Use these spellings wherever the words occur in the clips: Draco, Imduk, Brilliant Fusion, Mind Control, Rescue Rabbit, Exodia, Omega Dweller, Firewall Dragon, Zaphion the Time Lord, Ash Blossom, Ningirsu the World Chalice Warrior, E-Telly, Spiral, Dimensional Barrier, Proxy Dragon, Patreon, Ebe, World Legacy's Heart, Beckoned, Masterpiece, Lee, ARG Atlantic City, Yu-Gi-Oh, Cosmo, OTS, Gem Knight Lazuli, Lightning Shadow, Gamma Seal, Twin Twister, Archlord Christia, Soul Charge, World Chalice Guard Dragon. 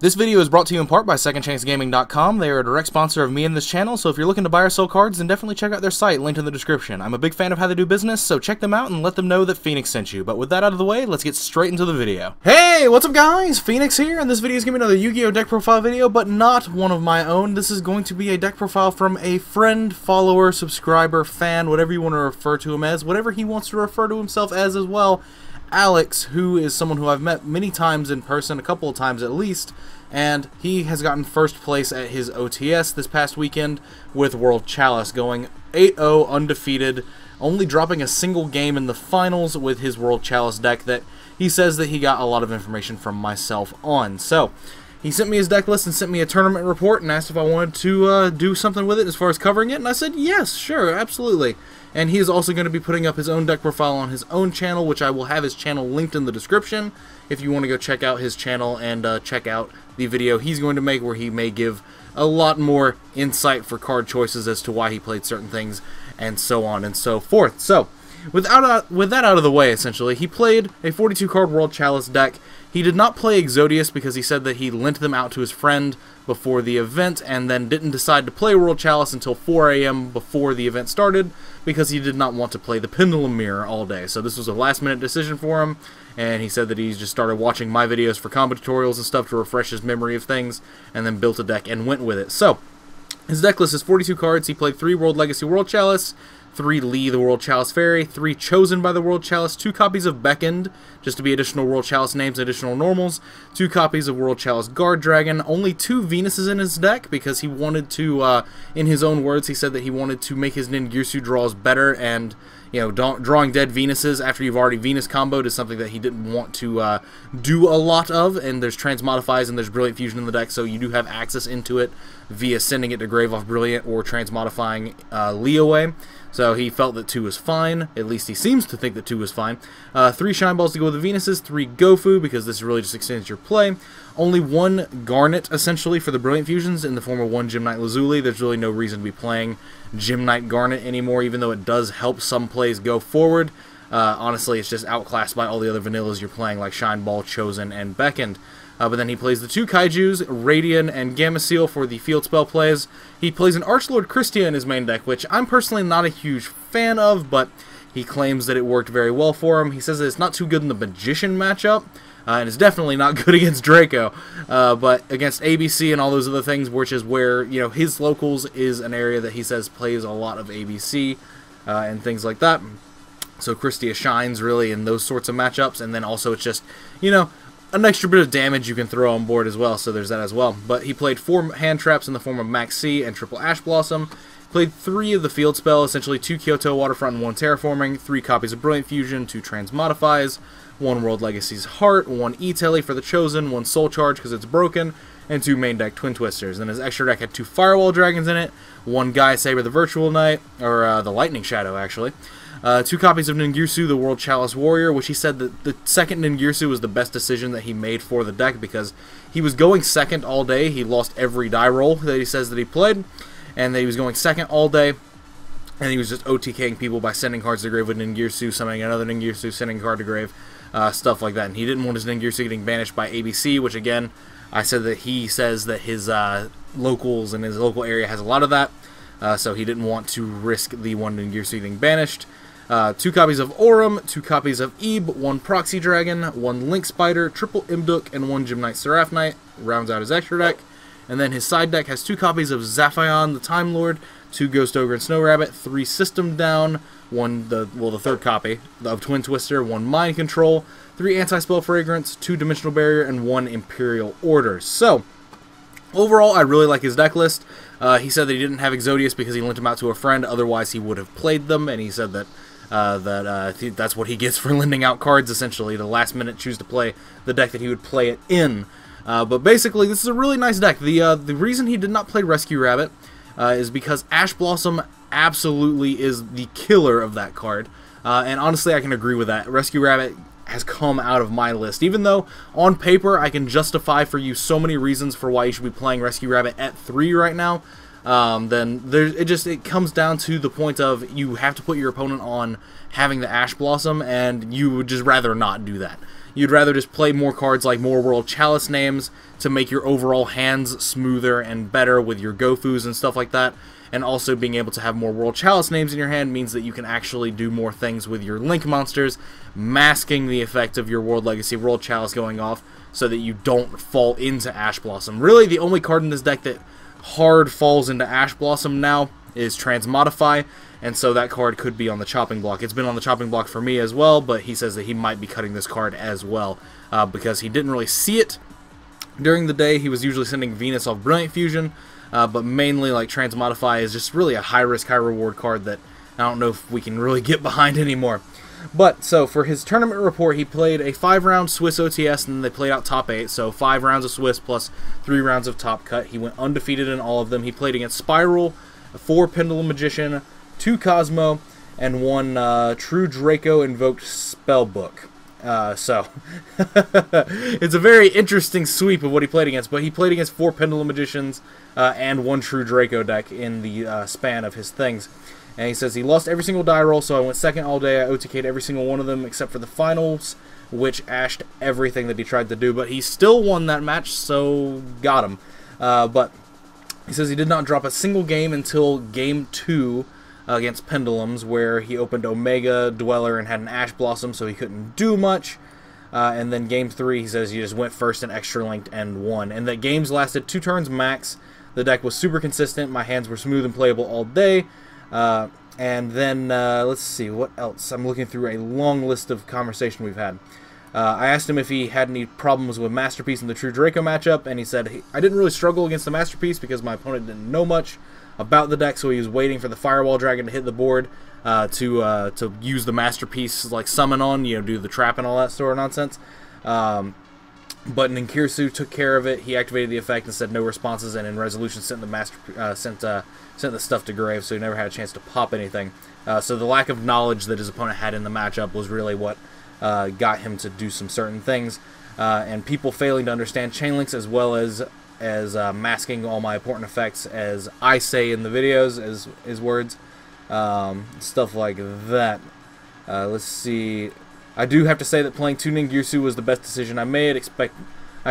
This video is brought to you in part by secondchancegaming.com. They are a direct sponsor of me and this channel, so if you're looking to buy or sell cards, then definitely check out their site, linked in the description. I'm a big fan of how they do business, so check them out and let them know that Phoenix sent you. But with that out of the way, let's get straight into the video. Hey, what's up guys? Phoenix here, and this video is going to be another Yu-Gi-Oh! Deck profile video, but not one of my own. This is going to be a deck profile from a friend, follower, subscriber, fan, whatever you want to refer to him as, whatever he wants to refer to himself as well. Alex, who is someone who I've met many times in person, a couple of times at least, and he has gotten first place at his OTS this past weekend with World Chalice, going 8-0 undefeated, only dropping a single game in the finals with his World Chalice deck that he says that he got a lot of information from myself on. So he sent me his deck list and sent me a tournament report and asked if I wanted to do something with it as far as covering it, and I said yes, sure, absolutely. And he is also going to be putting up his own deck profile on his own channel, which I will have his channel linked in the description if you want to go check out his channel and check out the video he's going to make where he may give a lot more insight for card choices as to why he played certain things and so on and so forth. So, with that out of the way, essentially, he played a 42-card World Chalice deck. He did not play Exodia because he said that he lent them out to his friend before the event and then didn't decide to play World Chalice until 4 a.m. before the event started because he did not want to play the Pendulum Mirror all day. So this was a last-minute decision for him, and he said that he just started watching my videos for combo tutorials and stuff to refresh his memory of things and then built a deck and went with it. So his deck list is 42 cards. He played 3 World Legacy World Chalice, 3 Lee the World Chalice Fairy, 3 Chosen by the World Chalice, 2 copies of Beckoned, just to be additional World Chalice names and additional normals, 2 copies of World Chalice Guard Dragon, only 2 Venuses in his deck because he wanted to, in his own words, he said that he wanted to make his Ningirsu draws better, and, you know, drawing dead Venuses after you've already Venus comboed is something that he didn't want to do a lot of, and there's Transmodifies and there's Brilliant Fusion in the deck, so you do have access into it via sending it to grave off Brilliant or Transmodifying Lee away. So he felt that 2 was fine, at least he seems to think that 2 was fine. 3 Shine Balls to go with the Venuses, 3 GoFu, because this really just extends your play. Only 1 Garnet, essentially, for the Brilliant Fusions in the form of 1 Gem Knight Lazuli. There's really no reason to be playing Gem Knight Garnet anymore, even though it does help some plays go forward. Honestly, it's just outclassed by all the other vanillas you're playing, like Shine Ball, Chosen, and Beckoned. But then he plays the 2 Kaijus, Radian, and Gamma Seal for the field spell plays. He plays an Archlord Christia in his main deck, which I'm personally not a huge fan of, but he claims that it worked very well for him. He says that it's not too good in the Magician matchup, and it's definitely not good against Draco, but against ABC and all those other things, which is where, you know, his locals is an area that he says plays a lot of ABC and things like that. So Christia shines, really, in those sorts of matchups, and then also it's just, you know, an extra bit of damage you can throw on board as well, so there's that as well. But he played 4 hand traps in the form of Max C and Triple Ash Blossom, played 3 of the field spell, essentially 2 Kyoto Waterfront and 1 Terraforming, 3 copies of Brilliant Fusion, 2 Transmodifies, 1 World Legacy's Heart, 1 E-Telly for the Chosen, 1 Soul Charge because it's broken, and 2 main deck Twin Twisters. And his extra deck had 2 Firewall Dragons in it, 1 Guy Saber the Virtual Knight, or the Lightning Shadow actually, 2 copies of Ningirsu the World Chalice Warrior, which he said that the second Ningirsu was the best decision that he made for the deck because he was going second all day. He lost every die roll that he says that he played, and that he was going second all day, and he was just OTKing people by sending cards to grave with Ningirsu, summoning another Ningirsu, sending a card to grave, stuff like that. And he didn't want his Ningirsu getting banished by ABC, which again, I said that he says that his locals and his local area has a lot of that, so he didn't want to risk the one Ningirsu getting banished. 2 copies of Orim, 2 copies of Ebe, 1 Proxy Dragon, 1 Link Spider, triple Imduk, and 1 Gem Knight Seraph Knight rounds out his extra deck. And then his side deck has 2 copies of Zaphion the Time Lord, 2 Ghost Ogre and Snow Rabbit, 3 System Down, 1 the third copy of Twin Twister, 1 Mind Control, 3 Anti-Spell Fragrance, 2 Dimensional Barrier, and 1 Imperial Order. So overall, I really like his deck list. He said that he didn't have Exodius because he lent them out to a friend, otherwise he would have played them, and he said that that's what he gets for lending out cards, essentially, the last minute choose to play the deck that he would play it in. But basically, this is a really nice deck. The reason he did not play Rescue Rabbit is because Ash Blossom absolutely is the killer of that card. And honestly, I can agree with that. Rescue Rabbit has come out of my list, even though on paper I can justify for you so many reasons for why you should be playing Rescue Rabbit at 3 right now. then it comes down to the point of you have to put your opponent on having the Ash Blossom, and you would just rather not do that. You'd rather just play more cards like more World Chalice names to make your overall hands smoother and better with your GoFus and stuff like that. And also being able to have more World Chalice names in your hand means that you can actually do more things with your Link monsters, masking the effect of your World Legacy World Chalice going off so that you don't fall into Ash Blossom. Really, the only card in this deck that hard falls into Ash Blossom now is Transmodify, and so that card could be on the chopping block. It's been on the chopping block for me as well, but he says that he might be cutting this card as well because he didn't really see it during the day. He was usually sending Venus off Brilliant Fusion, but mainly like Transmodify is just really a high-risk, high-reward card that I don't know if we can really get behind anymore. But, so, for his tournament report, he played a 5-round Swiss OTS, and then they played out top 8, so 5 rounds of Swiss plus 3 rounds of top cut. He went undefeated in all of them. He played against Spiral, 4 Pendulum Magician, 2 Cosmo, and 1 True Draco Invoked Spellbook. It's a very interesting sweep of what he played against, but he played against 4 Pendulum Magicians and 1 True Draco deck in the span of his things. And he says he lost every single die roll, so I went second all day. I OTK'd every single one of them except for the finals, which ashed everything that he tried to do. But he still won that match, so got him. But he says he did not drop a single game until Game 2 against Pendulums, where he opened Omega, Dweller, and had an Ash Blossom, so he couldn't do much. And then Game 3, he says he just went first and extra linked and won. And that games lasted 2 turns max. The deck was super consistent. My hands were smooth and playable all day. And then, let's see, what else? I'm looking through a long list of conversation we've had. I asked him if he had any problems with Masterpiece in the True Draco matchup, and he said, I didn't really struggle against the Masterpiece because my opponent didn't know much about the deck, so he was waiting for the Firewall Dragon to hit the board to use the Masterpiece, like, summon on, you know, do the trap and all that sort of nonsense. But Ningirsu took care of it. He activated the effect and said no responses, and in resolution sent the sent the stuff to grave, so he never had a chance to pop anything. So the lack of knowledge that his opponent had in the matchup was really what got him to do some certain things. And people failing to understand chainlinks as well as masking all my important effects, as I say in the videos, as his words, stuff like that. Let's see. I do have to say that playing 2 Ningirsu was the best decision I made. I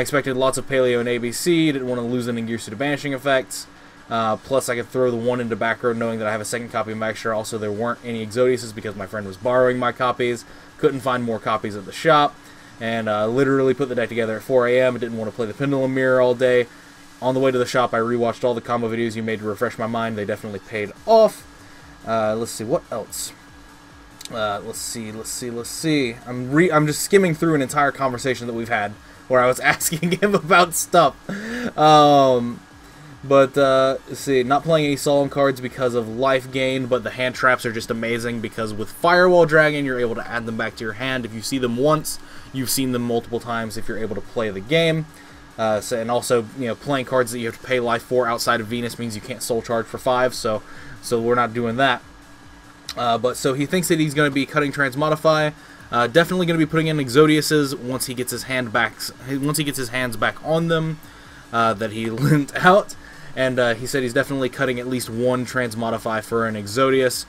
expected lots of paleo and ABC, didn't want to lose the Ningirsu to banishing effects. Plus, I could throw the 1 into back row knowing that I have a second copy of Magician. Also, there weren't any Exodias because my friend was borrowing my copies. Couldn't find more copies at the shop. And literally put the deck together at 4 a.m. I didn't want to play the Pendulum Mirror all day. On the way to the shop, I rewatched all the combo videos you made to refresh my mind. They definitely paid off. Let's see, what else? Let's see. I'm just skimming through an entire conversation that we've had where I was asking him about stuff. Let's see. Not playing any solemn cards because of life gain, but the hand traps are just amazing because with Firewall Dragon, you're able to add them back to your hand. If you see them once, you've seen them multiple times if you're able to play the game. And also, you know, playing cards that you have to pay life for outside of Venus means you can't Soul Charge for 5, so we're not doing that. So he thinks that he's going to be cutting Transmodify. Definitely going to be putting in Exodiuses once he gets his hands back on them that he lent out. And he said he's definitely cutting at least 1 Transmodify for an Exodius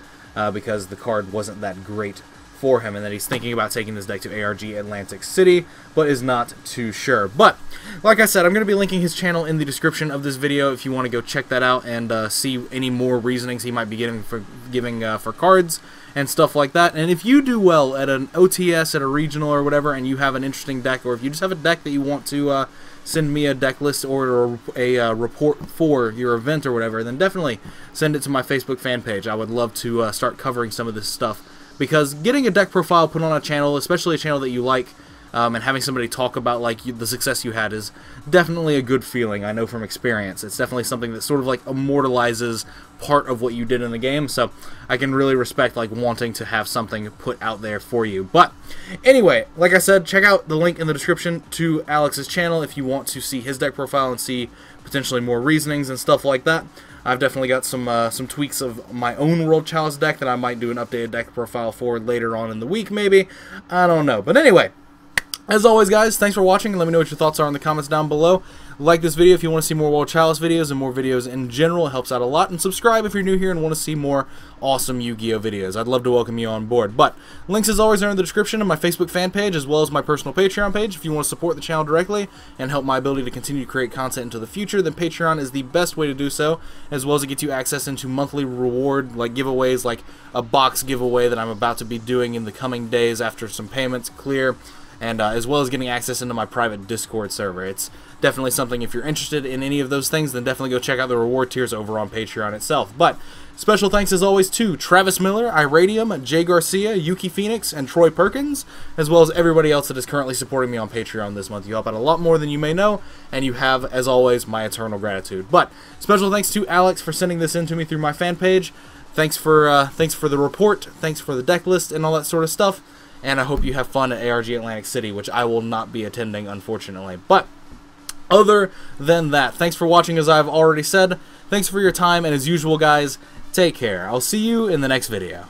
because the card wasn't that great for him, and that he's thinking about taking this deck to ARG Atlantic City, but is not too sure. But, like I said, I'm going to be linking his channel in the description of this video if you want to go check that out and see any more reasonings he might be giving for cards and stuff like that. And if you do well at an OTS, at a regional or whatever, and you have an interesting deck, or if you just have a deck that you want to send me a deck list or a report for your event or whatever, then definitely send it to my Facebook fan page. I would love to start covering some of this stuff, because getting a deck profile put on a channel, especially a channel that you like, and having somebody talk about like the success you had is definitely a good feeling. I know from experience. It's definitely something that sort of like immortalizes part of what you did in the game, so I can really respect like wanting to have something put out there for you. But anyway, like I said, check out the link in the description to Alex's channel if you want to see his deck profile and see potentially more reasonings and stuff like that. I've definitely got some tweaks of my own World Chalice deck that I might do an updated deck profile for later on in the week, maybe. I don't know. But anyway, as always, guys, thanks for watching. Let me know what your thoughts are in the comments down below. Like this video if you want to see more World Chalice videos and more videos in general. It helps out a lot. And subscribe if you're new here and want to see more awesome Yu-Gi-Oh videos. I'd love to welcome you on board. But links, as always, are in the description and my Facebook fan page, as well as my personal Patreon page. If you want to support the channel directly and help my ability to continue to create content into the future, then Patreon is the best way to do so, as well as it gets you access into monthly reward like giveaways, like a box giveaway that I'm about to be doing in the coming days after some payments clear, and as well as getting access into my private Discord server. It's definitely something, if you're interested in any of those things, then definitely go check out the reward tiers over on Patreon itself. But special thanks, as always, to Travis Miller, Iradium, Jay Garcia, Yuki Phoenix, and Troy Perkins, as well as everybody else that is currently supporting me on Patreon this month. You help out a lot more than you may know, and you have, as always, my eternal gratitude. But special thanks to Alex for sending this in to me through my fan page. Thanks for the report, thanks for the deck list, and all that sort of stuff. And I hope you have fun at ARG Atlantic City, which I will not be attending, unfortunately. But other than that, thanks for watching, as I've already said. Thanks for your time, and as usual, guys, take care. I'll see you in the next video.